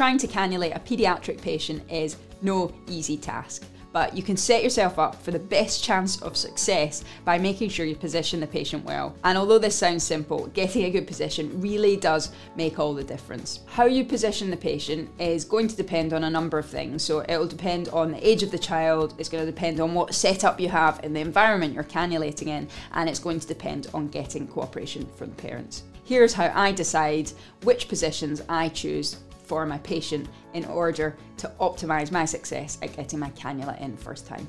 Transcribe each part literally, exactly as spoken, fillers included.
trying to cannulate a paediatric patient is no easy task, but you can set yourself up for the best chance of success by making sure you position the patient well. And although this sounds simple, getting a good position really does make all the difference. How you position the patient is going to depend on a number of things. So it'll depend on the age of the child, it's going to depend on what setup you have in the environment you're cannulating in, and it's going to depend on getting cooperation from the parents. Here's how I decide which positions I choose for my patient in order to optimize my success at getting my cannula in first time.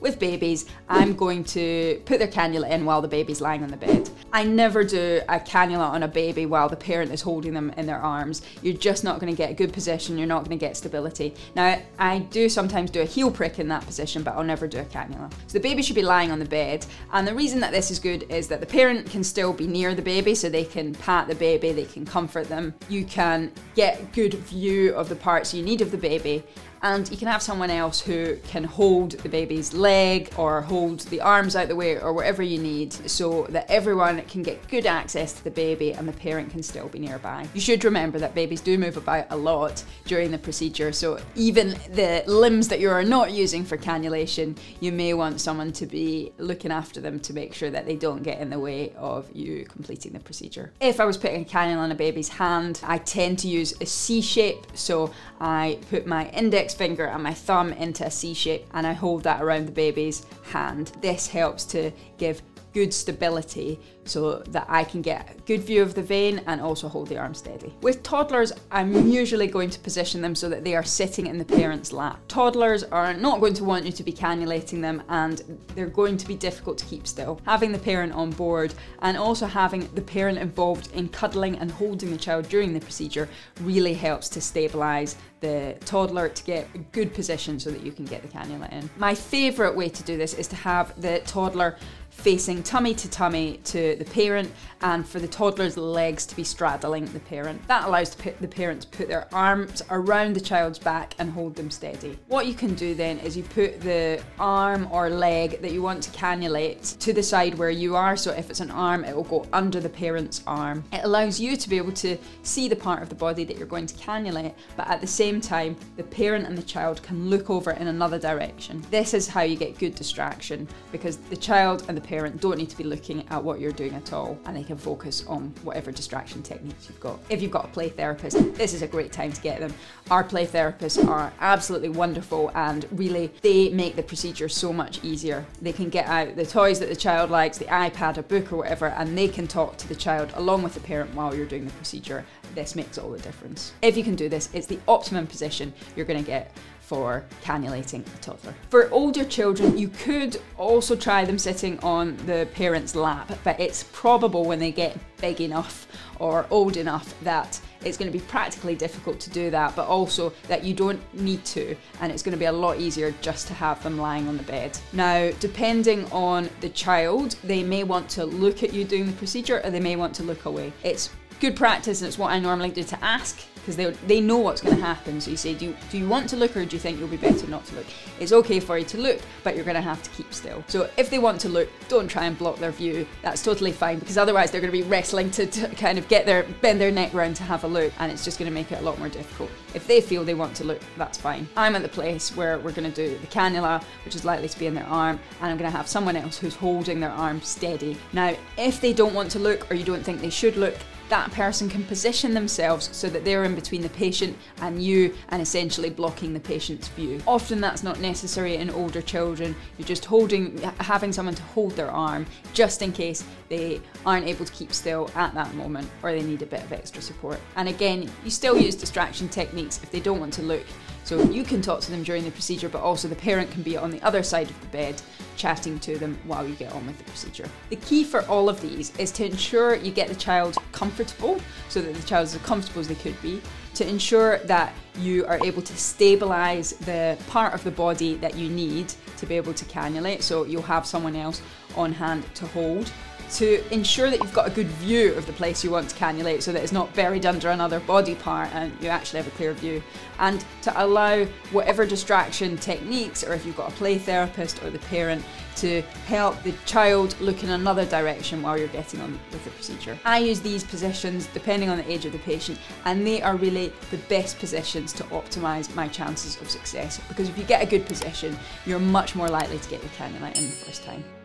With babies, I'm going to put their cannula in while the baby's lying on the bed. I never do a cannula on a baby while the parent is holding them in their arms. You're just not going to get a good position, you're not going to get stability. Now, I do sometimes do a heel prick in that position, but I'll never do a cannula. So the baby should be lying on the bed, and the reason that this is good is that the parent can still be near the baby, so they can pat the baby, they can comfort them. You can get good view of the parts you need of the baby, and you can have someone else who can hold the baby's leg or hold the arms out the way or whatever you need, so that everyone can get good access to the baby and the parent can still be nearby. You should remember that babies do move about a lot during the procedure, so even the limbs that you are not using for cannulation, you may want someone to be looking after them to make sure that they don't get in the way of you completing the procedure. If I was putting a cannula on a baby's hand, I tend to use a C shape, so I put my index finger and my thumb into a C shape and I hold that around the baby's hand. This helps to give good stability so that I can get a good view of the vein and also hold the arm steady. With toddlers, I'm usually going to position them so that they are sitting in the parent's lap. Toddlers are not going to want you to be cannulating them, and they're going to be difficult to keep still. Having the parent on board and also having the parent involved in cuddling and holding the child during the procedure really helps to stabilize the toddler to get a good position so that you can get the cannula in. My favorite way to do this is to have the toddler facing tummy to tummy to the parent, and for the toddler's legs to be straddling the parent. That allows the parent to put their arms around the child's back and hold them steady. What you can do then is you put the arm or leg that you want to cannulate to the side where you are, so if it's an arm, it will go under the parent's arm. It allows you to be able to see the part of the body that you're going to cannulate, but at the same time, the parent and the child can look over in another direction. This is how you get good distraction, because the child and the parent don't need to be looking at what you're doing at all, and they can focus on whatever distraction techniques you've got. If you've got a play therapist, this is a great time to get them. Our play therapists are absolutely wonderful, and really they make the procedure so much easier. They can get out the toys that the child likes, the iPad, a book or whatever, and they can talk to the child along with the parent while you're doing the procedure. This makes all the difference. If you can do this, it's the optimum position you're going to get for cannulating a toddler. For older children, you could also try them sitting on the parent's lap, but it's probable when they get big enough or old enough that it's going to be practically difficult to do that, but also that you don't need to, and it's going to be a lot easier just to have them lying on the bed. Now, depending on the child, they may want to look at you doing the procedure or they may want to look away. It's good practice, and it's what I normally do to ask, because they, they know what's going to happen. So you say, do you, do you want to look, or do you think you'll be better not to look? It's okay for you to look, but you're going to have to keep still. So if they want to look, don't try and block their view. That's totally fine, because otherwise they're going to be wrestling to, to kind of get their, bend their neck round to have a look, and it's just going to make it a lot more difficult. If they feel they want to look, that's fine. I'm at the place where we're going to do the cannula, which is likely to be in their arm, and I'm going to have someone else who's holding their arm steady. Now, if they don't want to look, or you don't think they should look, that person can position themselves so that they're in between the patient and you, and essentially blocking the patient's view. Often that's not necessary in older children. You're just holding, having someone to hold their arm just in case they aren't able to keep still at that moment, or they need a bit of extra support. And again, you still use distraction techniques if they don't want to look. So you can talk to them during the procedure, but also the parent can be on the other side of the bed chatting to them while you get on with the procedure. The key for all of these is to ensure you get the child comfortable, so that the child is as comfortable as they could be, to ensure that you are able to stabilize the part of the body that you need to be able to cannulate, so you'll have someone else on hand to hold, to ensure that you've got a good view of the place you want to cannulate so that it's not buried under another body part and you actually have a clear view, and to allow whatever distraction techniques, or if you've got a play therapist or the parent, to help the child look in another direction while you're getting on with the procedure. I use these positions depending on the age of the patient, and they are really the best positions to optimise my chances of success, because if you get a good position, you're much more likely to get your cannula in the first time.